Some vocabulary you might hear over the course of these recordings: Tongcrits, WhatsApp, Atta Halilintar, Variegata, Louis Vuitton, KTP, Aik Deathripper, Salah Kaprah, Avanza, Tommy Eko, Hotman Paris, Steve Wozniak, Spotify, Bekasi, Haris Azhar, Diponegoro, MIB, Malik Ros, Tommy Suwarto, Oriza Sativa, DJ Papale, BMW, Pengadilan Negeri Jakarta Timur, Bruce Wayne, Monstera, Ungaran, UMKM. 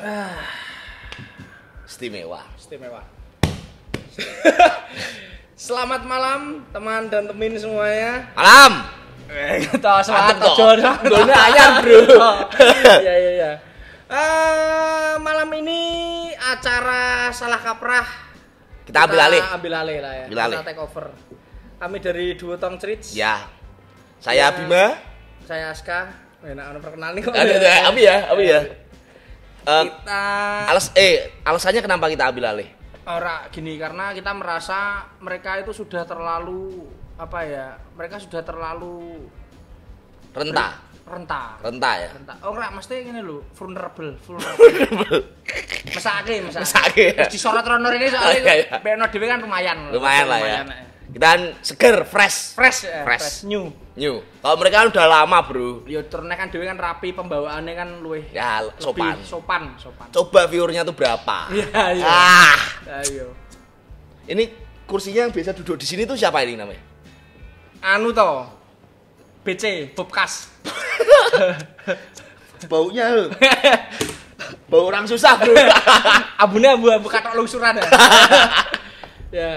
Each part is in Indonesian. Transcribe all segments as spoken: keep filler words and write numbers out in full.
Ah, istimewa. Istimewa. Selamat malam teman dan temin semuanya. Malam. Eh, kata selamat jodoh. Gone anyar, Bro. Iya, iya, iya. Eh, malam ini acara Salah Kaprah kita, kita ambil alih. Ambil alih lah ya. Ambil alih. Kita take over. Kami dari duo Tongcrits. Ya. Saya ya, Bima. Saya Aska. Enak orang perkenalan kok. Ada ada Abi ya, Abi ya. Uh, kita alas eh alasannya kenapa kita ambil alih? Ora gini, karena kita merasa mereka itu sudah terlalu apa ya? Mereka sudah terlalu renta. Renta. Renta ya. Renta. Oh, ora mesti ngene lho, vulnerable, vulnerable. Mesake, mesake. Mesake. Ya. Terus disorot runner ini soalnya okay, ya. Beno dhewe kan lumayan. Lumayan lah lumayan, ya. Kita kan seger, fresh, fresh, eh, fresh. fresh, new. New. Kalau mereka kan udah lama, Bro. Ya turne kan dhewe kan rapi, pembawaannya kan luwih. Ya, sopan. Sopan, sopan. Coba viewernya tuh berapa? Iya, iya. Ah. Ayo. Ini kursinya yang biasa duduk di sini tuh siapa ini namanya? Anu toh. B C, Bobkas. Baunya lho. Bau orang susah, Bro. Abune abu-abu katok lungsuran ya. Ya.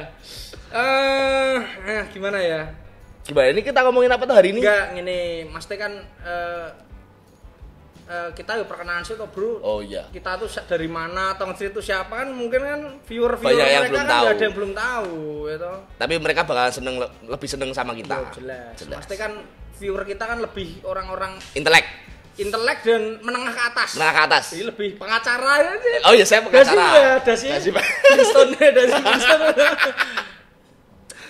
Eh, uh, gimana ya? Gimana ini kita ngomongin apa tuh hari ini? Enggak, ini Mas T kan uh, uh, kita yuk perkenalan sih toh, Bro. Oh iya. Kita tuh dari mana, Tongcrits itu siapa kan mungkin kan viewer-viewer mereka belum kan ada yang belum tahu ya toh. Tapi mereka bakal seneng lebih seneng sama kita. Oh, jelas. jelas. Mas T kan viewer kita kan lebih orang-orang intelek. Intelek dan menengah ke atas. Menengah ke atas. Jadi lebih pengacara ya. Oh iya, saya pengacara. Dasi, dasi. Winston, dasi Winston.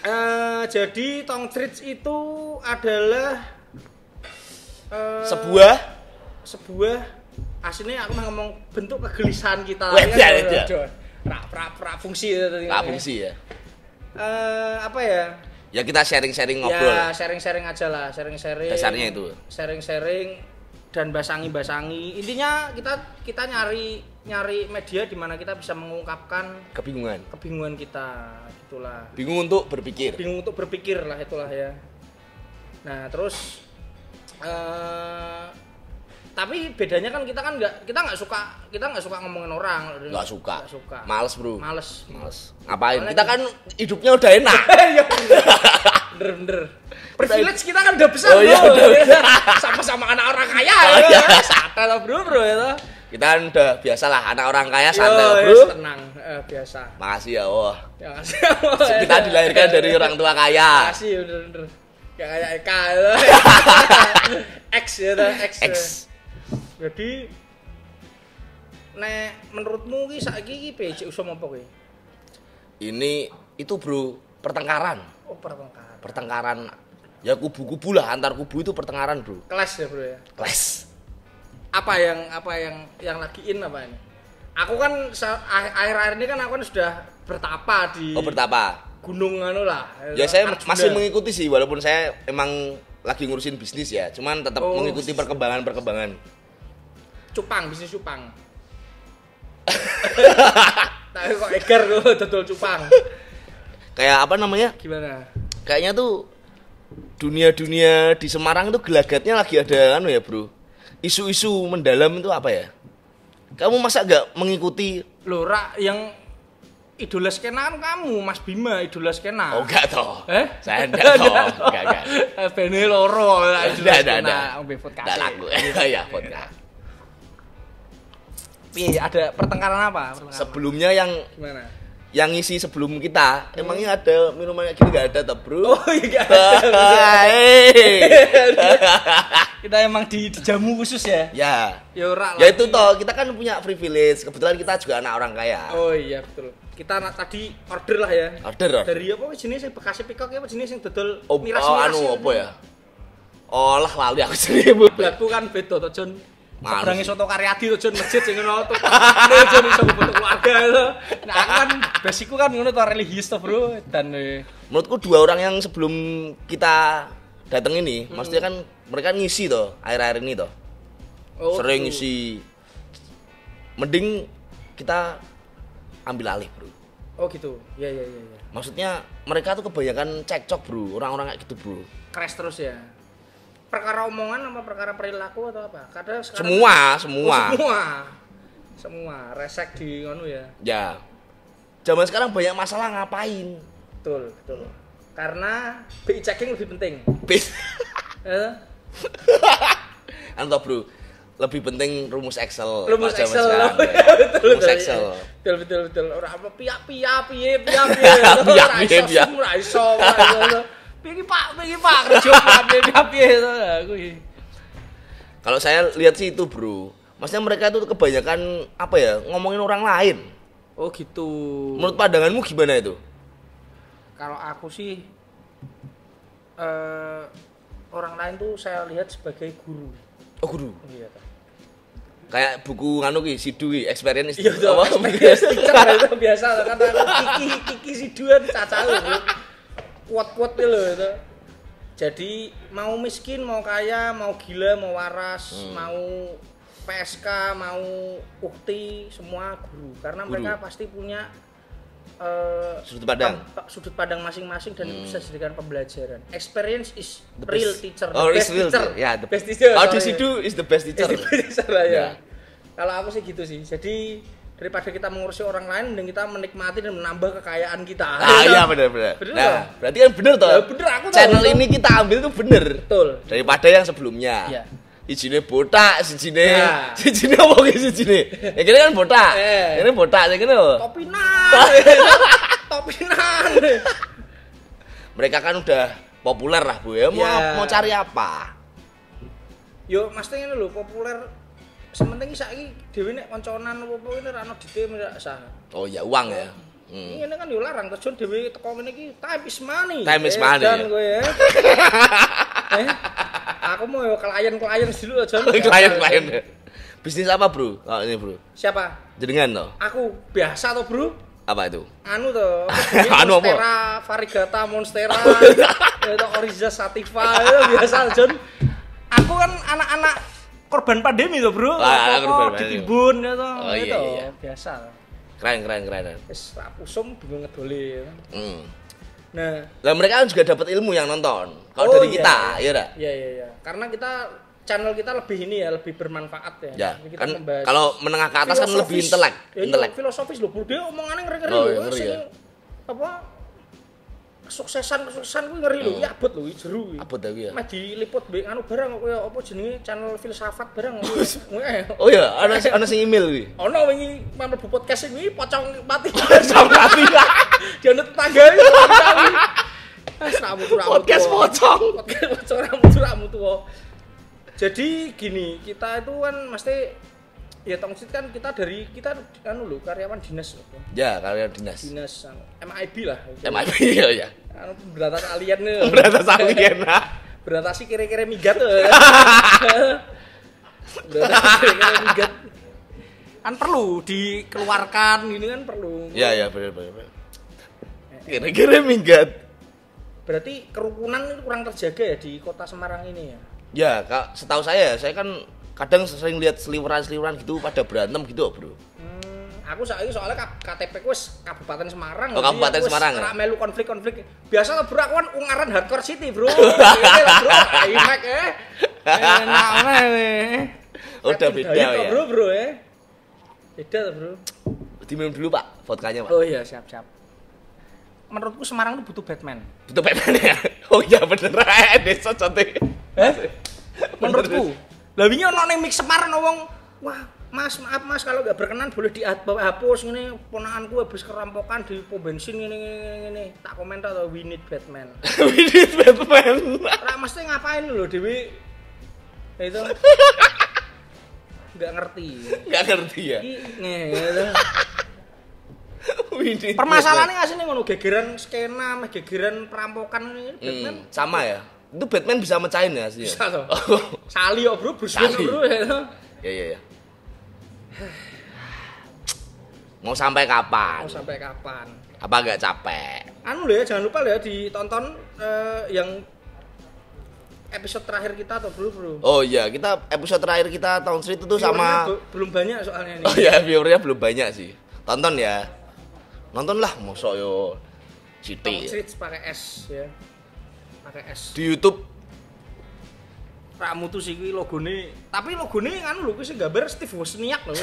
Uh, jadi Tongcrits itu adalah uh, sebuah sebuah aslinya aku mah ngomong bentuk kegelisahan kita. Weh, kan, ya, ya. Pra, pra, pra fungsi itu tadi. Pra fungsi ya. Uh, apa ya? Ya kita sharing-sharing ngobrol. Ya sharing-sharing aja lah, sharing-sharing. Dasarnya itu. Sharing-sharing dan basangi-basangi. Intinya kita kita nyari nyari media di mana kita bisa mengungkapkan kebingungan kebingungan kita, itulah bingung untuk berpikir bingung untuk berpikir lah itulah ya. Nah terus uh, tapi bedanya kan kita kan nggak kita nggak suka kita nggak suka ngomongin orang nggak suka. suka males bro males males ngapain kita kan hidupnya udah enak. bener bener privilege kita kan udah besar. Oh, bro iya, udah, ya. Sama-sama anak orang kaya. Oh, ya iya. Santai lah bro bro ya toh. Kita kan udah biasa lah, anak orang kaya santai bro. Tenang, eh, biasa. Makasih ya, wah. Ya, makasih. Kita dilahirkan dari orang tua kaya. Makasih, bener-bener. Gak kayak Eka. X ya, X. X. Jadi, nek menurutmu ki saiki ki piye usum apa ki? Ini itu bro pertengkaran. Oh pertengkaran. Pertengkaran. Ya kubu-kubu lah, antar kubu itu pertengkaran bro. Kelas ya bro ya. Kelas. Apa yang apa yang yang lagi in apa ini? Aku kan akhir-akhir ini kan aku kan sudah bertapa di oh, bertapa. Gunung anu lah. Ya saya Arjuna. Masih mengikuti sih walaupun saya emang lagi ngurusin bisnis ya, cuman tetap oh, mengikuti perkembangan-perkembangan. Cupang, bisnis cupang. Tapi kok eger kok dodol cupang. Kayak apa namanya? Gimana? Kayaknya tuh dunia-dunia di Semarang itu gelagatnya lagi ada anu ya, Bro. Isu-isu mendalam itu apa ya? Kamu masa gak mengikuti? Loh, Ra, yang idola skena kan kamu, Mas Bima, idola skena. Oh, enggak toh. Eh? Saya enggak toh. Enggak, enggak. Bene loro, idola skena. Enggak laku. Ya, podcast. Pi, ada pertengkaran apa? Pertengkaran sebelumnya apa? yang gimana? Yang ngisi sebelum kita, hmm. emangnya ada minuman kayak gini gak ada toh, Bro? Oh, iya. Kita emang di, di jamu khusus ya? Ya. Ya ora. Ya itu toh, kita kan punya privilege. Kebetulan kita juga anak orang kaya. Oh iya betul. Kita tadi order lah ya. Order. Dari apa jenis sing Bekasi Pikok ya apa jenis sing dodol miras-miras. Oh anu apa ya? Oh lah lali aku jenenge. Blaku kan beda to, Jon. Seberangi soto Karyadi to, Jon, masjid sing ngono to. Nek Jon iso bentuk keluarga to. Nah, aku kan basicku kan ngono to religius to, Bro. Dan menurutku dua orang yang sebelum kita datang ini, hmm. maksudnya kan mereka ngisi toh air-air ini toh. Oh, sering tuh. Ngisi. Mending kita ambil alih, Bro. Oh gitu. Ya ya ya ya. Maksudnya mereka tuh kebanyakan cekcok, Bro. Orang-orang kayak gitu, Bro. Crash terus ya. Perkara omongan apa perkara perilaku atau apa? Kadang sekarang semua, semua. Oh, semua. semua resek di anu ya. Ya. Zaman sekarang banyak masalah ngapain? Betul, betul. Karena B I checking lebih penting. Ya. Anto bro, lebih penting rumus Excel. Rumus Excel. Sekarang, ya. Betul, rumus betul, Excel. Betul betul betul. Ora apa piye-piye piye piye piye. Piye ora iso. Piye Pak, piye Pak kerja piye piye to kuwi. Kalau saya lihat sih itu, Bro. Maksudnya mereka itu kebanyakan apa ya? Ngomongin orang lain. Oh, gitu. Menurut pandanganmu gimana itu? Kalau aku sih eh orang lain tuh saya lihat sebagai guru. Oh, guru. Iya, Kak. Kayak buku anu ki Sidu ki, experience iya, apa experience teacher itu biasa kan Kiki Kiki Siduan cacalu. Kuat-kuat lho itu. Jadi mau miskin, mau kaya, mau gila, mau waras, hmm. mau P S K, mau ukti, semua guru. Karena guru. Mereka pasti punya uh, sudut pandang, sudut pandang masing-masing dan hmm. bisa dijadikan pembelajaran. Experience is the real best. Teacher, the oh, best real teacher. Ya, yeah, the best teacher. How does he do is the best teacher. Is the best teacher lah, ya. Yeah. Kalau aku sih gitu sih. Jadi daripada kita mengurusi orang lain, dan kita menikmati dan menambah kekayaan kita. Ah iya benar-benar. Nah, berarti kan benar toh. Ya, bener, aku channel tahu, ini kita ambil tuh bener. Betul. Daripada yang sebelumnya. Iya. Ijine botak, sijine, nah. sijine apa ke sijine? Yang kini kan botak. Ini eh. botak, yang kini loh. Topinan. Topinan. Mereka kan udah populer lah, Bu. Ya, mau yeah. mau cari apa? Yo, mestinya lho populer. Sementing saiki dhewe nek kancanan opo-opo ini rano dite ora sah. Oh ya uang ya. Hmm. Ini kan yo larang terjun dhewe teko ngene iki time is money. Time is money. Dan kowe ya. Eh, aku mau yo klien-klien dulu aja. Klien-klien. Bisnis apa, Bro? Oh, ini, Bro. Siapa? Jenengan to? Aku biasa to, Bro. Apa itu? Anu to. Anu apa? Monstera, Varigata, Monstera. Itu Oriza Sativa, biasa Jon. Aku kan anak-anak korban pandemi tuh bro, ah, korban ditimbun ya toh, oh, gitu, iya, iya. biasa. Keren keren keren. Terus pusum bingung ngedoli. Ya. Hmm. Nah, lah mereka juga dapat ilmu yang nonton. Kalau oh, dari iya, kita, iya dah. Iya iya iya. Karena kita channel kita lebih ini ya, lebih bermanfaat ya. Ya. Kita kan kalau menengah ke atas filosofis, kan lebih intelek. Ya, intelek. Filosofis loh, bro. Dia omongannya ngeri-ngeri. Oh, ngeri, ya. Apa? Kesuksesan kesuksesan gue ngeri loh, ya abot loh, jeru. Abot dah gue. Mah diliput be, anu barang gue, apa jenenge channel filsafat barang gue. Oh iya, ada ada sing email gue. Oh no, wingi mlebu podcast ini pocong mati. Pocong mati. Dianut tetangga iki. Wes ra mutu ra. Podcast pocong. Podcast pocong ra mutu ra mutu. Jadi gini, kita itu kan mesti ya Tongcrit kan kita dari kita anu lho karyawan dinas lho. Ya, karyawan dinas. Dinas anu M I B lah. M I B ya ya. Anu pemberantas alien. Pemberantas alien. Berantasi kira-kira migat. Kira-kira migat. Kan perlu dikeluarkan ini kan perlu. Ya ya benar benar. Kira-kira migat. Berarti kerukunan itu kurang terjaga ya di Kota Semarang ini ya. Ya, Kak, setahu saya saya kan kadang sering lihat seliweran-seliweran gitu pada berantem gitu, Bro. Hmm, aku saiki soalnya K T P ku wis Kabupaten Semarang. Oh, Kabupaten Semarang. Ora melu konflik-konflik. Biasa to, Bro, aku kan ungaran hardcore city, Bro. Iki lho, Bro. Imek eh. Enak wae. Udah beda ya. Bro, Bro eh. Beda to, Bro. Diminum dulu, Pak, vodkanya, Pak. Oh iya, siap-siap. Menurutku Semarang itu butuh Batman. Butuh Batman ya. Oh iya bener. Desa cantik. Eh? Menurutku lah wingi ono ning mix Semarang wong, wah, Mas, maaf Mas kalau enggak berkenan boleh dihapus ngene, ponakanku habis kerampokan di pom bensin ngene ngene. Tak komentar to we need Batman. We need Batman. Ora mesti ngapain lho Dewi. Ya itu. Enggak ngerti. Enggak ngerti ya. Ngene. Permasalahannya asline ngono gegeran skena, meh gegeran perampokan ngene Batman. Hmm, sama ya. Itu Batman bisa mecahin ya sih. Bisa toh. Oh. Sali oh Bro, Bruce Wayne Bro. Ya ya ya. Mau sampai kapan? Mau sampai kapan? Apa enggak capek? Anu lho ya, jangan lupa lho ya ditonton uh, yang episode terakhir kita toh Bro, Bro. Oh iya, kita episode terakhir kita Tongcrit itu tuh sama belum banyak soalnya ini. Oh iya, viewernya belum banyak sih. Tonton ya. Nontonlah mosok yo. Tongcrit pakai S ya. Pakai S. Di YouTube ramu tuh sih logone, tapi logone kan lu sih gambar Steve Wozniak loh.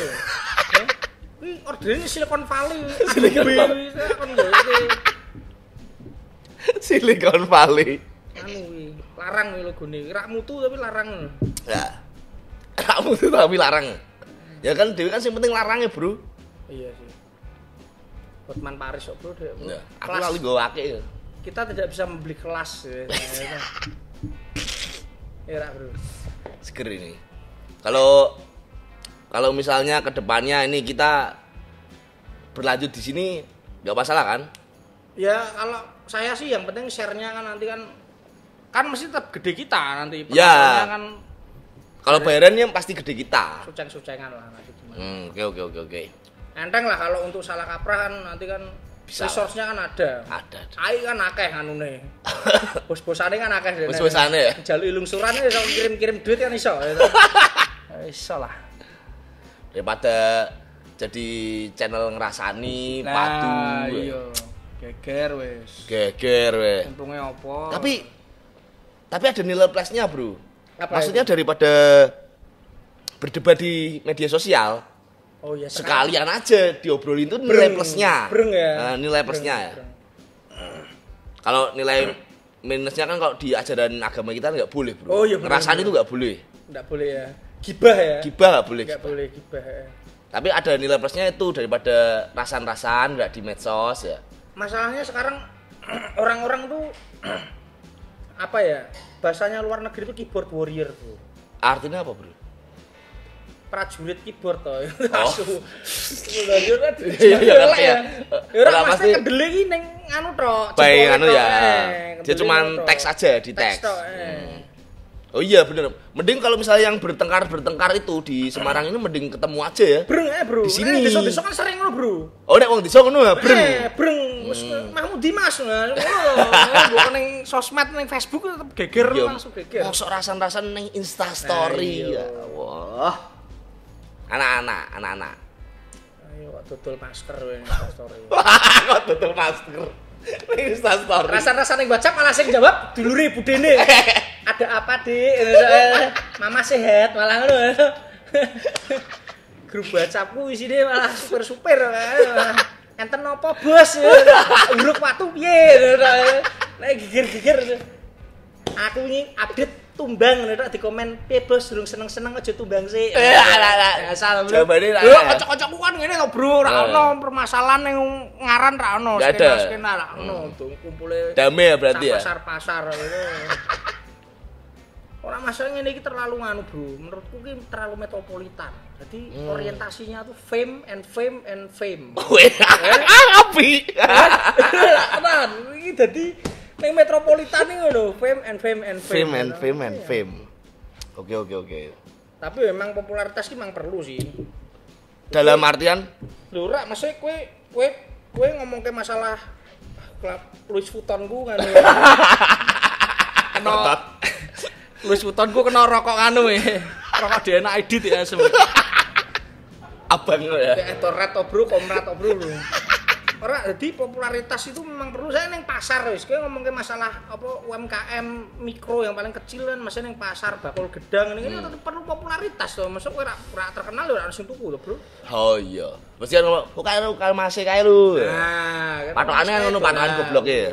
Wih, ordernya Silicon Valley. Silicon Valley. Silicon Valley. Anu wih, larang wih logone. Rak mutu tapi larang. Nah. Rak mutu tapi larang. Ya kan dhewe kan sing penting larang ya, Bro. Iya sih. Hotman Paris kok, Bro. Ya, aku lali nggo akeh. Kita tidak bisa membeli kelas ya. Ya, Rak, Bro. Seger ini. Kalau Kalau misalnya kedepannya ini kita berlanjut di sini nggak masalah kan? Ya kalau saya sih yang penting share-nya kan nanti kan kan mesti tetap gede kita nanti. Ya. Kan kalau bayarannya pasti gede kita. Suceng-sucengan lah nanti gimana? Hmm, oke oke oke oke. Enteng lah kalau untuk Salah Kaprah kan nanti kan resource-nya kan ada. Ada. Aik kan akeh anune. Bos-bosane kan akeh. Bos-bosane. Jaluk ilungsurane iso kirim-kirim duit kan iso. Iso lah. Daripada jadi channel ngerasani nah, padu iya geger wes geger wes untungnya apa tapi tapi ada nilai plusnya Bro apa maksudnya itu? Daripada berdebat di media sosial oh iya sekalian kan? Aja diobrolin itu nilai plusnya breng ya nah, nilai plusnya breng, ya breng. Kalau nilai minusnya kan kalau di ajaran agama kita nggak boleh Bro oh, iya, ngerasani itu nggak boleh nggak boleh ya gibah ya gibah nggak boleh nggak boleh gibah ya. Tapi ada nilai plusnya itu daripada rasan-rasan nggak di medsos ya masalahnya sekarang orang-orang tuh apa ya bahasanya luar negeri itu keyboard warrior Bro artinya apa Bro prajurit keyboard toh langsung prajurit lah ya orang pasti kedelai neng anu toh baik anu ya dia cuman teks aja di teks oh iya bener. Mending kalau misalnya yang bertengkar-bertengkar itu di Semarang ini mending ketemu aja ya. Breng eh Bro. Di sini. Eh, desa-desa kan sering lo Bro. Oh nek wong desa ngono ya breng. Eh breng. Wis mahmu Dimas ngono. Mbok ning sosmed ning Facebook tetep geger langsung geger. Mosok rasan-rasan ning Insta story. Ya Allah. Anak-anak, anak-anak. Ayo kok dodol masker ning Insta story. Kok dodol masker. Ning Insta story. Rasan-rasan ning WhatsApp malah sing jawab dulure budene. Ada apa Dik? Mama sehat malah lu. Grup WhatsAppku isine malah super-super. Enten apa bos? Uruk watu piye? Nek geger-geger. Aku iki update tumbang ngono tok di komen, "Piye bos, durung seneng-seneng aja tumbang sih." Asal lu. Kocok-kocokku kan ngene to, Bro. Ora ono permasalahan ning ngaran ra ono. Skena-skena ra ono. Kumpule. Damai ya berarti ya. Pasar-pasar ngono. Orang masalahnya ini terlalu nganu Bro, menurutku ini terlalu metropolitan. Jadi hmm. orientasinya tuh fame and fame and fame. Api. Nah, ini jadi yang metropolitan ini loh, fame and fame and fame. Fame and fame and fame. Oke oke oke. Tapi memang popularitas ini memang perlu sih. Dalam artian? Loh, rak, maksudnya kue kue kue ngomong ke masalah klub Louis Vuitton gue kan. Kenal. Louis Vuitton gue kena rokok anu ya rokok D N A edit ya semua abang lo ya itu red to Bro, komrat to Bro lo orang, jadi popularitas itu memang perlu saya neng pasar wis, kayak ngomong ke masalah apa U M K M mikro yang paling kecil kan maksudnya neng pasar, bakul gedang ini kan hmm. perlu popularitas loh maksudnya orang terkenal loh, harus tuku loh Bro oh iya mesti kan ngomong, kok kaya lu, kaya masih kaya lu nah patokannya kan patokan gobloknya ya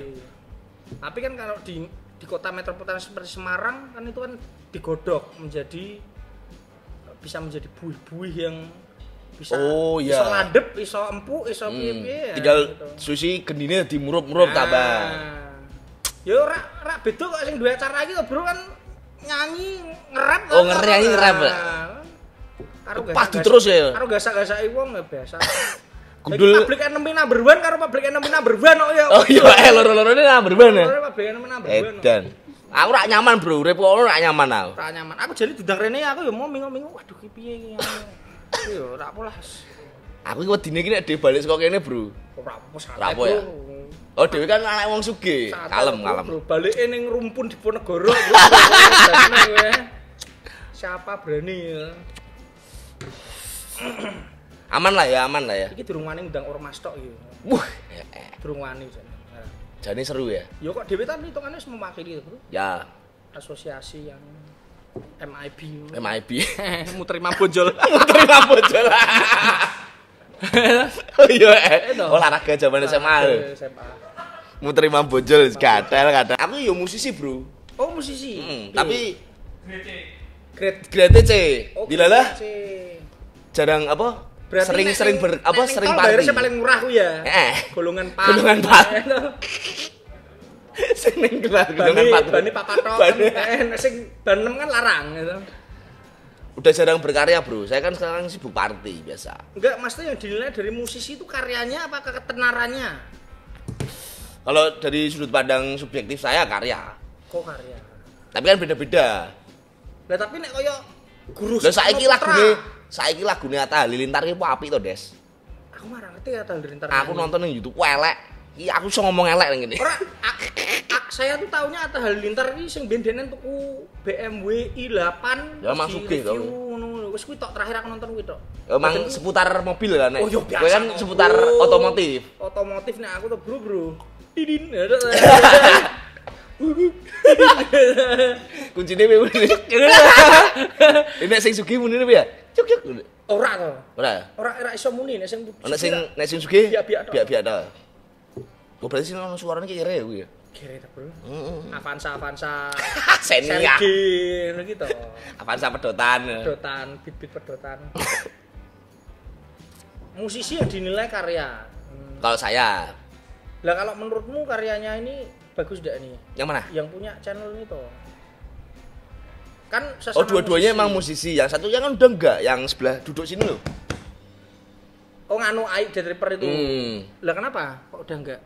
tapi kan kalau di di kota metropolitan seperti Semarang kan itu kan digodok menjadi bisa menjadi buih-buih yang bisa oh, iya. bisa ladep, bisa empuk, bisa hmm. piye-piye. Tinggal gitu. Susi gendine dimurup-murup nah. Tabang. Yo rak rak beda kok sing duwe acara iki Bro kan nyanyi ngerap. Oh, nyanyi ngerap. Karo padu terus ya. Karo gasak-gasaki wong ya biasa. Gundul publik enemy number one karo publik enemy number one kok ya. Oh iya, eh loro-lorone number one ya. Loro publik enemy number one. Edan. Aku rak nyaman Bro, urip kok ora nyaman aku. Ora nyaman. Aku jadi dudang rene aku ya mau minggu-minggu waduh ki piye iki. Aku ya ora apa lah. Aku iki wedine iki nek dhewe bali saka kene Bro. Ora apa-apa ya. Oh dhewe kan anak wong sugih, kalem-kalem. Bro balike ning rumpun Diponegoro. Siapa berani ya. Aman lah ya, aman lah ya. Iki durung wani ndang ormas tok iki. Wah, durung wani jane. Jane seru ya. Ya kok dhewe kan hitungane wis mewakili Bro. Ya. Asosiasi yang M I B. M I B. Muterima bonjol. Muterima bonjol. Oh iya, olahraga zaman S M A. Muter Imam Bonjol gatel kadang. Aku yo musisi, Bro. Oh, musisi. Hmm, tapi grade grade C. Dilalah. Jarang apa? Sering-sering ber apa sering party. Bayarnya paling murah ku ya. Heeh. Golongan Pak. Golongan Pak. Sing ning golongan Pak. Bane papat tok. Sing ban enam kan larang gitu. Udah jarang berkarya, Bro. Saya kan sekarang sibuk party biasa. Enggak, maksudnya yang dinilai dari musisi itu karyanya apa ketenarannya? Kalau dari sudut pandang subjektif saya karya. Kok karya? Tapi kan beda-beda. Lah tapi nek koyo guru. Lah saiki lagune, saiki lagune Atta Halilintar ki opo apik to, Des? Aku marah ngerti Atta Halilintar. Aku nonton ning YouTube elek. Iki aku iso ngomong elek ning kene. Ora, saya tuh taunya Atta Halilintar ki sing bendenen tuku B M W i delapan. Ya masuk ge to. Wis kuwi tok terakhir aku nonton kuwi tok. Emang seputar mobil lah nek. Oh, kowe kan seputar otomotif. Otomotif nek aku tuh bro bro. Didin. Kuncine muni. Nek sing sugih muni ya? Cuk cuk. Ora to. Ora. Ora ora iso muni nek sing nek sing nek sing sugih biak-biak to. Kok berarti sing ono suarane ki kere kuwi ya. Kere ta, Bro. Heeh. Avanza Avanza. Senia. Senia gitu. Avanza pedotan. Pedotan, bibit pedotan. Musisi ya dinilai karya. Kalau saya. Lah kalau menurutmu karyanya ini bagus enggak nih? Yang mana? Yang punya channel ini toh. Kan oh, dua-duanya emang musisi. Yang satunya kan udah enggak, yang sebelah duduk sini loh. Oh, nganu Aik Deathripper itu. Hmm. Lah kenapa? Kok udah enggak?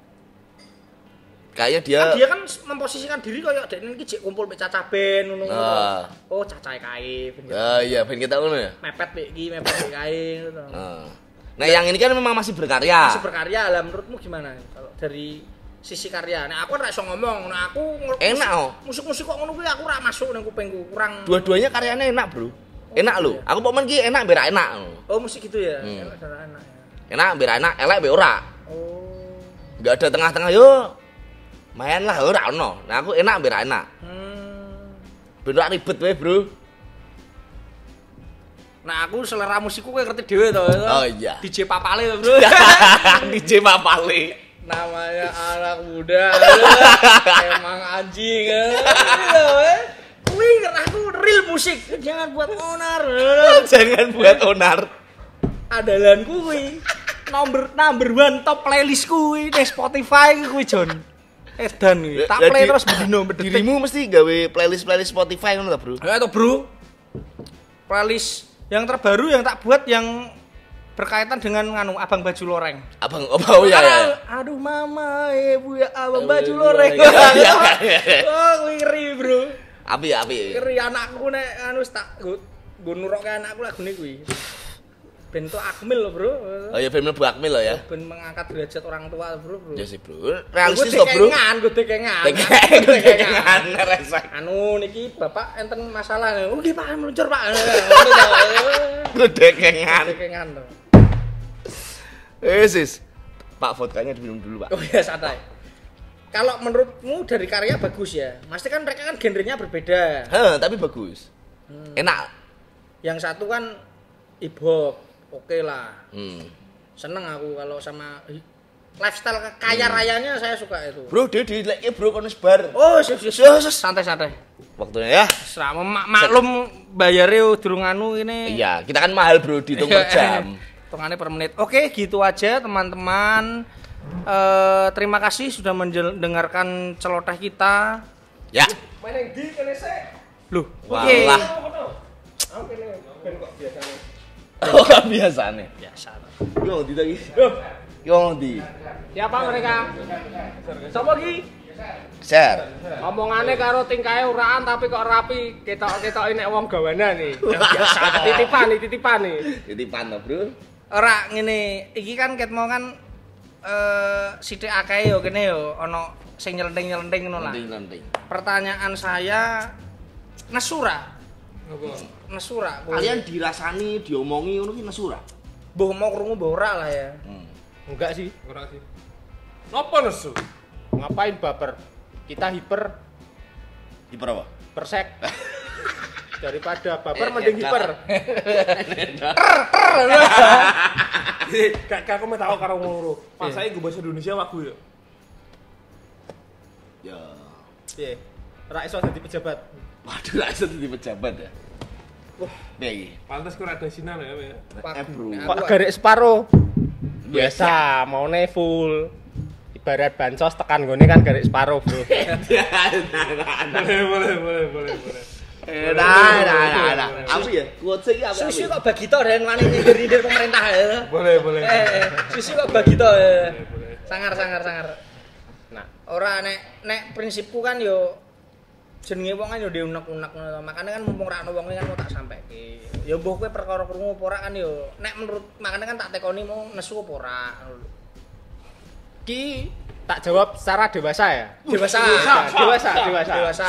Kayaknya dia kan dia kan memposisikan diri kayak dekne iki jek kumpul mek cacah ben ngono. Nah. Oh, cacahe kae ben. Ya iya, ben kita ngono ya. Mepet mek iki, mepet mek kae ngono. Heeh. Nah, yang ini kan memang masih berkarya. Masih berkarya. Lah menurutmu gimana kalau dari sisi karya? Nah aku nggak bisa ngomong, nah aku enak oh musik-musik kok ngono kuwi aku ora masuk nang kupengku, kurang. Dua-duanya karyanya enak, Bro. Oh, enak iya. Lho. Aku pokoke iki enak mbek enak. Oh, musik gitu ya. Hmm. Enak cara enak ya. Enak mbek enak, elek mbek ora. Oh. Enggak ada tengah-tengah yo. Main lah ora ono. Nah aku enak mbek enak. Hmm. Bener ribet wae, Bro. Nah aku selera musikku kowe ngerti dhewe to. Oh iya. D J Papale to, Bro. D J Papale. Namanya anak muda, emang anjing, wih, aku real musik, jangan buat onar, jangan buat onar, adalan kui, number number one top playlist kui, di Spotify kui John, eh dan tak play terus bedino bedino, dirimu mesti gawe playlist playlist Spotify kan lah Bro, atau Bro, playlist yang terbaru yang tak buat yang berkaitan dengan nganu abang baju loreng. Abang oh ya ya. Aduh mama, ibu ya abang baju loreng. Oh ngeri Bro. Api api. Ngeri anakku nek anu tak nggo nurokke anakku lagune kuwi. Ben tok akmil lho Bro. Oh ya ben mlebu akmil lho ya. Ben mengangkat derajat orang tua Bro Bro. Ya sih Bro. Realistis kok Bro. Kengan kudu kengan. Kengan resek. Anu niki bapak enten masalah. Oh nggih Pak meluncur Pak. Kudu kengan. Kengan to. Eh sis, Pak vodkanya diminum dulu Pak. Oh ya santai. Kalau menurutmu dari karya bagus ya? Mesti kan mereka kan genrenya berbeda. Heh, tapi bagus. Hmm. Enak. Yang satu kan hip hop, oke lah. Hmm. Seneng aku kalau sama lifestyle kaya hmm. rayanya saya suka itu. Bro, dia di like Bro kono sebar. Oh, sis sis sis santai-santai. Waktunya ya. Selama mak maklum bayarnya durung anu ini. Iya, kita kan mahal Bro dihitung per jam. Hitungannya per menit. Oke, gitu aja teman-teman. E, terima kasih sudah mendengarkan celoteh kita. Ya. Main di kene sik. Loh, oke. Aku kene ben kok biasane. Oh, kan biasane. Biasa. Yo ndi ta iki? Yo ndi? Siapa mereka? Sopo iki? Share. Omongane karo tingkae uraan tapi kok rapi. Ketok-ketoki nek wong gawana nih. Biasa titipan, titipan nih. Titipan to, Bro. Ora ngene, iki kan ket mau kan eh sithik akeh yo kene yo ana sing nyelenting-nyelenting ngono lah. Pertanyaan saya nesu ra? Ngopo? Nesu ra? Kalian dirasani, diomongi ngono ki nesu ra? Mbuh mau krungu mbuh ora lah ya. Hmm. Enggak sih, ora sih. Napa nesu? Ngapain baper? Kita hiper. Hiper apa? Persek. Daripada baper mending hiper. Kak aku mah tahu karo wong loro. Pasake go basa Indonesia wagu yo. Ya. Piye? Ra iso dadi pejabat. Waduh, ra iso dadi pejabat ya. Wah, piye iki? Pantes ku ra ada sinyal ya. Kok garek separo. Biasa, maune full. Ibarat bansos tekan gone kan garek separo, Bro. Boleh, boleh, boleh, boleh, boleh. Eh, dah, dah, dah. Apa ya? Gocek ya apa? Susu kok bagi to rene wani nyindir-nyindir pemerintah ya. Boleh, boleh. Eh, susu kok bagi to. Sangar, sangar, sangar. Nah, ora nek nek prinsipku kan yo jenenge wong kan yo dhewe unek-unek ngono. Makane kan mumpung ra ono wong kan mau tak sampeke. Ya mbuh kowe perkara krungu apa ora kan yo nek menurut makane kan tak tekoni mau nesu apa ora. Ki tak jawab secara dewasa ya. Dewasa, dewasa, dewasa. Dewasa.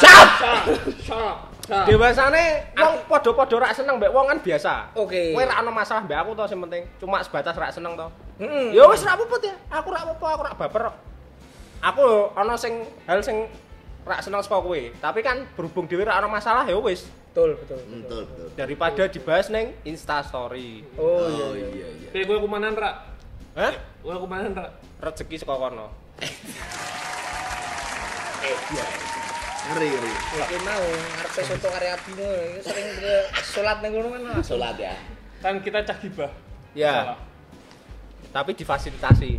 Dewasane wong padha-padha rak seneng mbek wong kan biasa. Oke. Kowe rak ana masalah mbek aku to sing penting. Cuma sebatas rak seneng to. Heeh. Ya wis rak apa-apa ya. Aku rak apa-apa, aku rak baper. Aku ana sing hal sing rak seneng saka kowe. Tapi kan berhubung dhewe rak ana masalah ya wis. Betul, betul. Betul, betul. Daripada dibahas ning Insta story. Oh iya iya iya. Kowe kowe kumanan rak? Hah? Kowe kumanan rak? Rezeki saka kono. Eh iya. Ngeri, ngeri. Oke mau, ngarepe soto karya abine sering salat nang ngono kan. Salat ya. Kan kita cah gibah. Ya. Salah. Tapi difasilitasi.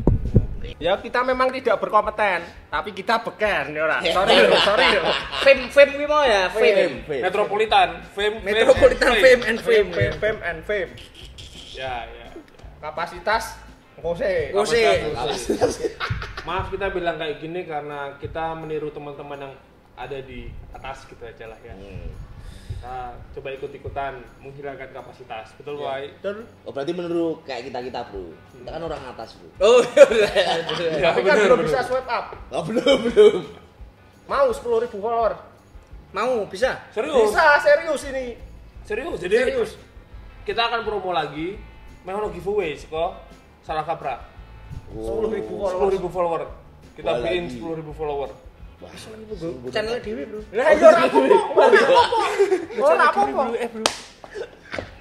Ya kita memang tidak berkompeten, tapi kita beken ya ora. Sorry loh, sorry loh. Fame fame kuwi mau ya, fame. Metropolitan, fame, metropolitan fame and fame, fame and fame. Ya, ya. Kapasitas Kose, kose. Maaf kita bilang kayak gini karena kita meniru teman-teman yang ada di atas gitu aja lah ya. Hmm. Kita coba ikut-ikutan menghilangkan kapasitas, betul Pak? Ya. Oh berarti menurut kayak kita-kita Bro, kita kan orang atas Bro. Oh iya ya, tapi kan belum bisa swipe up. Oh, belum, belum. Mau sepuluh ribu follower? Mau, bisa? Serius? Bisa, serius ini. Serius, jadi serius. Kita akan promo lagi, mau giveaway kok, Salah Kaprah. Wow. sepuluh ribu follower. Kita bikin sepuluh ribu follower. Channel dhewe, Bro. Lah ya ora apa-apa. Ora apa-apa. Eh, Bro.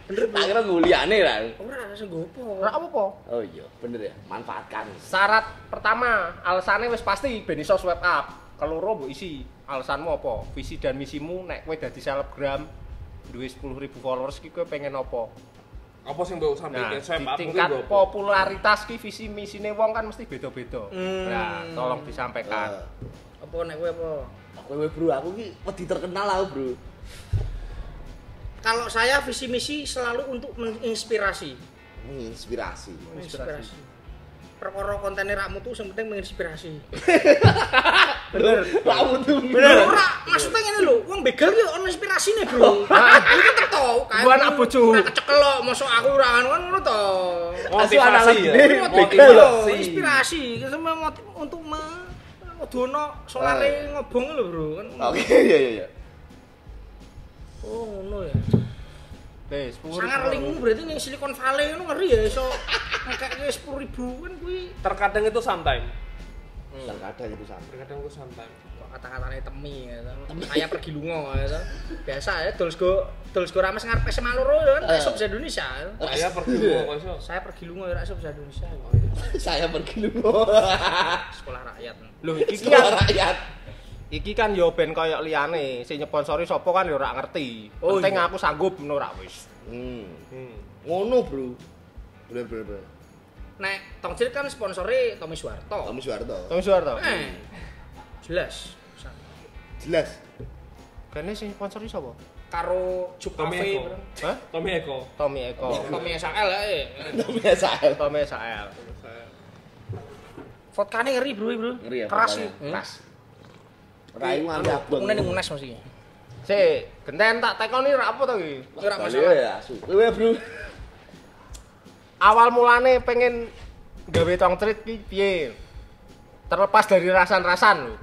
Bener tak kira nguliane ra. Ora iso ngopo. Ora apa-apa. Oh iya, bener ya. Manfaatkan. Syarat pertama, alasane wis pasti ben iso swipe up. Keloro mbok isi. Alasanmu apa? Visi dan misimu nek kowe dadi selebgram duwe sepuluh ribu followers iki kowe pengen apa? Apa sih mbak usah bikin swipe up? Tingkat popularitas ki visi misine wong kan mesti beda-beda. Nah, tolong disampaikan. Apa nek kowe apa? Kowe Bro, aku ki wedi terkenal aku Bro. Kalau saya visi misi selalu untuk menginspirasi. Menginspirasi. Menginspirasi. Perkara kontennya rakmu tuh yang penting menginspirasi. Bener. Rakmu tuh bener. Maksudnya ini loh, uang begal ya orang inspirasi nih Bro. Ini tetep tau. Gua anak bojo. Nah kecekelok, masuk aku rangan kan lu tau. Motivasi ya? Motivasi. Inspirasi. Semua untuk me... Ngodono, solare ngobong lho Bro. Oke, iya iya iya. Oh ngono ya. Sangar lingmu berarti yang Silicon Valley itu ngeri ya iso ngekeknya sepuluh ribu kan kuwi. Terkadang itu santai. Hmm. Terkadang itu santai. Terkadang itu santai. Kok kata-katanya temi ya. Saya pergi lunga ya. Biasa ya, Dols go Dols go rames ngarepe semaloro ya kan esok bisa Indonesia. Saya pergi lunga kok iso. Saya pergi lunga ya esok bisa Indonesia. Saya pergi lunga. Sekolah rakyat. Loh iki sekolah rakyat. Iki kan yo ben koyok liyane, sing nyponsori sapa kan yo ora ngerti. Oh, penting iya. Aku sanggup ngono ra wis. Hmm. Hmm. Ngono, Bro. Bener bener. Nek Tongcil kan sponsori Tommy Suwarto. Tommy Suwarto. Tommy Suwarto. Eh. Jelas. Jelas. Kene sing sponsori sapa? Karo Jukafe. Hah? Tommy Eko. Tommy Eko. Tommy S A L ae. Tommy S A L. Tommy S A L. Vodkane ngeri, Bro, Bro. Ngeri ya. Keras, keras. Rayu ngambek abot. Mune ning Unes mesti. Sik, genten tak tekoni ra apa to iki? Ora masalah. Ya, asu. Kowe, Bro. Awal mulane pengen gawe Tongcrit ki piye? Terlepas dari rasan-rasan lho.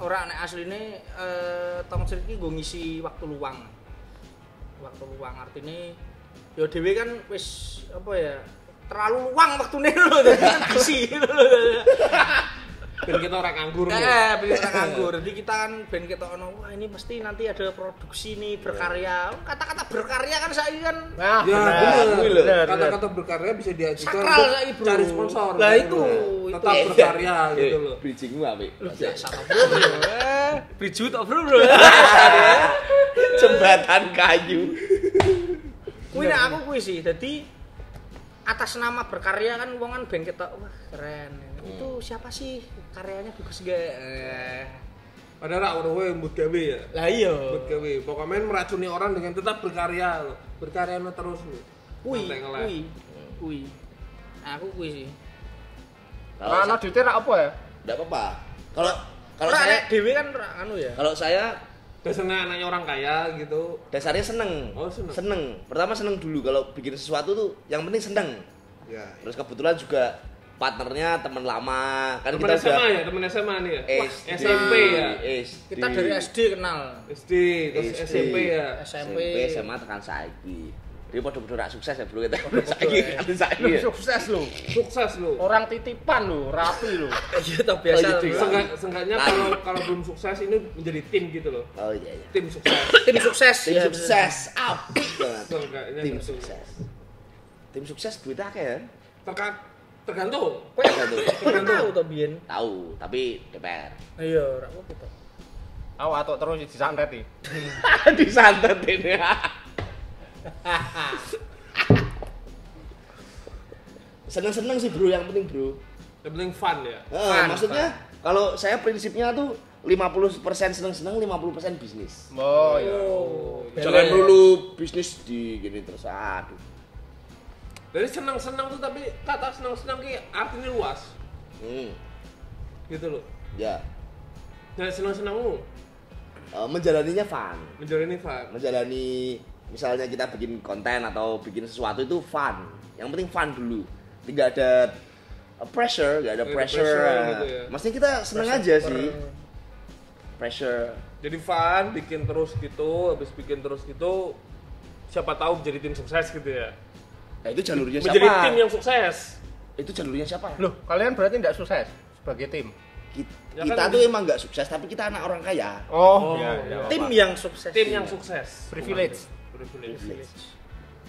Ora nek asline eh Tongcrit ki nggo ngisi waktu luang. Waktu luang artine ya dhewe kan wis apa ya? Terlalu luang wektune lho dadi ngisi lho. ben kita orang anggur. Heeh, ben kita anggur. Jadi kita kan ben kita ono wah ini pasti nanti ada produksi nih berkarya. Kata-kata berkarya kan saya kan. Nah, ya, bener. Kata-kata berkarya bisa diajukan untuk cari sponsor. Lah itu, tetap berkarya gitu loh. Bridgingmu apik. Biasa to, Bro. Bridge to, Bro. Jembatan kayu. Kuwi nek aku kuwi sih. Dadi atas nama berkarya kan wong kan ben ketok wah keren. Hmm. Itu siapa sih karyanya bagus gak? Eh. Padahal rak weruh mbut gawe ya. Lah iya. Mbut gawe. Pokoke men meracuni orang dengan tetap berkarya. Berkarya terus lho. Kuwi. Kuwi. Kuwi. Aku kuwi sih. Lah ana duite rak apa ya? Ndak apa-apa. Kalau kalau saya dhewe kan rak anu ya. Kalau saya dasarnya anaknya orang kaya gitu. Dasarnya seneng. Oh, seneng. Seneng. Pertama seneng dulu kalau bikin sesuatu tuh yang penting seneng. Ya. Terus kebetulan juga partnernya teman lama. Kan temen kita S M A udah ya, teman S M A nih ya. S D. S M P ya. S D. Kita dari S D kenal. S D, terus S D. S M P ya. S M P, S M A tekan saiki. Dia padha-padha rak sukses ya, Bro. Kita saiki kan saiki. Sukses lo. Sukses lo. Orang titipan lo, rapi lo. Iya toh biasa. Seenggaknya kalau kalau belum sukses ini menjadi tim gitu loh. Oh iya iya. Tim sukses. Tim sukses. Tim sukses. Apik banget. Tim sukses. Tim sukses duit akeh ya. Tergantung. Kowe tergantung. Tahu toh biyen? Tahu, tapi D P R. Iya, rak opo toh. Aku atok terus disantet iki. Disantet ini. Seneng-seneng sih Bro, yang penting Bro. Yang penting fun ya. Eh, fun, maksudnya kalau saya prinsipnya tuh lima puluh persen seneng-seneng, lima puluh persen bisnis. Oh, iya. Oh, jangan dulu bisnis di gini terus aduh. Jadi seneng-seneng tuh tapi kata seneng-seneng ki artinya luas. Hmm. Gitu loh. Ya. Jangan seneng-senengmu. Uh, menjalaninya fun. Menjalani fun. Menjalani misalnya kita bikin konten atau bikin sesuatu itu fun. Yang penting fun dulu. Tidak ada pressure, nggak ada Tidak pressure. pressure gitu ya. Maksudnya kita seneng pressure aja sih. Pressure. Jadi fun, bikin terus gitu, habis bikin terus gitu, siapa tahu menjadi tim sukses gitu ya. Nah, itu jalurnya menjadi siapa? Menjadi tim yang sukses. Itu jalurnya siapa? Loh, kalian berarti nggak sukses sebagai tim. Kita, ya kita kan tuh emang nggak sukses, tapi kita anak orang kaya. Oh, oh ya, ya, tim apa yang sukses. Tim yang sukses. Privilege. Privilege. Village.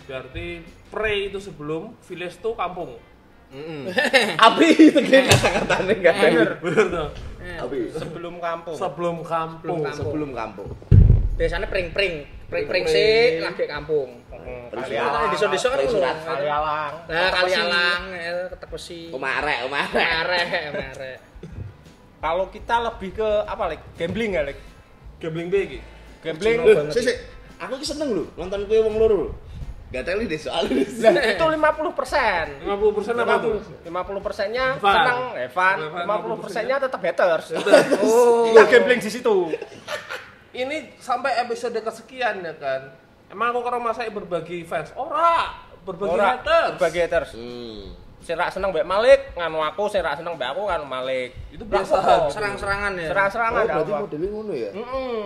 Berarti pre itu sebelum, village itu kampung. Mm-hmm. Abi itu kayak kata-katanya nggak bener. Bener tuh. Abi sebelum kampung. Sebelum kampung. Sebelum kampung. Biasanya pring-pring, pring-pring sih lagi kampung. Kalialang. Diso-diso kan itu. Kalialang. Nah Kalialang, Ketekusi. Omarek, omarek. Omarek, omarek. Kalau kita lebih ke apa lek? Gambling ya lek? Gambling begi. Gambling. Sih. Aku iki seneng lho nonton kowe wong loro. Enggak teli deh soalnya. Itu lima puluh persen. lima puluh persen apa tuh? lima puluh persen-nya seneng, Evan. lima puluh persen-nya tetap haters. Oh, kita gambling di situ. Ini sampai episode kesekian ya kan. Emang aku karo masake berbagi fans. Ora, berbagi haters. Berbagi haters. Sing rak seneng mbek Malik, nganu aku sing rak seneng mbek aku kan Malik. Itu biasa serang-serangan ya. Serang-serangan kan. Berarti modelnya ngono ya? Heeh.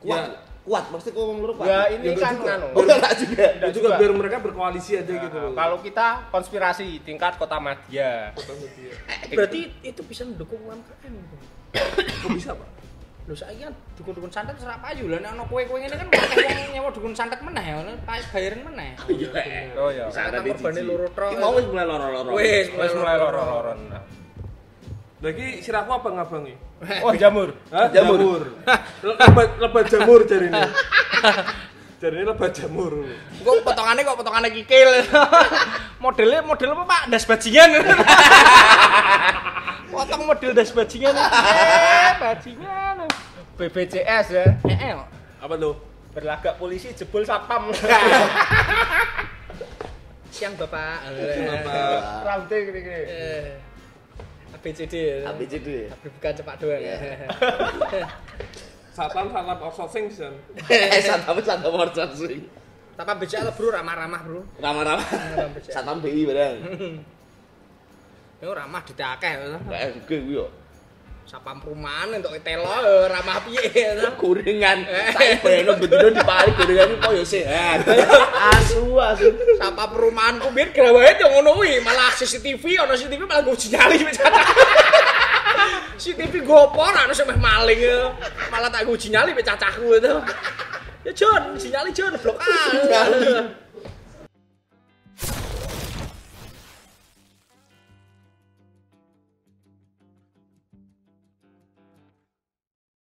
Kuat. Kuat, maksudnya kalau ngomong lupa. Ya ini ya, kan nganu. Oh, enggak juga. Itu juga biar mereka berkoalisi aja nah, gitu loh. Kalau kita konspirasi tingkat kota madya. Kota madya. Berarti itu bisa mendukung U M K M. Kok bisa, Pak? Lho saiki kan dukun-dukun santet serak payu lah nek ana kowe-kowe ngene kan wong nyewa dukun santet meneh ya, bayaran meneh. Iya. Oh ya. Santet berbane loro tro. Iki mau wis mulai loro-loro. Wis, wis mulai loro-loro. Lagi sirahku apa ngabangi? Oh jamur. Hah? Jamur. Lebat lebat jamur jarine. Jarine lebat jamur. Kok potongannya kok potongannya kikil. Modelnya model apa Pak? Das bajingan. Potong model das bajingan. Eh, bajingan. B B C S ya. Heeh. Apa tuh? Berlagak polisi jebol satpam. Siang Bapak. Bapak. Rambutnya gini-gini. A B C D ya. A B C D ya. Tapi bukan cepat doang ya. Satan satan outsourcing sih. Eh satan satan outsourcing. Tapi B C lah Bro, ramah-ramah Bro. Ramah-ramah. Satan B I bareng. Yo ramah ditakeh. Heeh, kuwi kuwi yo. Sapam perumahan entuk telo ramah piye to? Gorengan. Sak beno bendino diparing gorengan iki koyo sih. Asu asu. Sapam perumahan ku mbien grawahe yo ngono kuwi, malah C C T V ono C C T V malah nguji nyali. Si T V gopor anu sampe maling. Malah tak uji nyali pe cacahku itu. Ya Jon, sinyali Jon blok ae.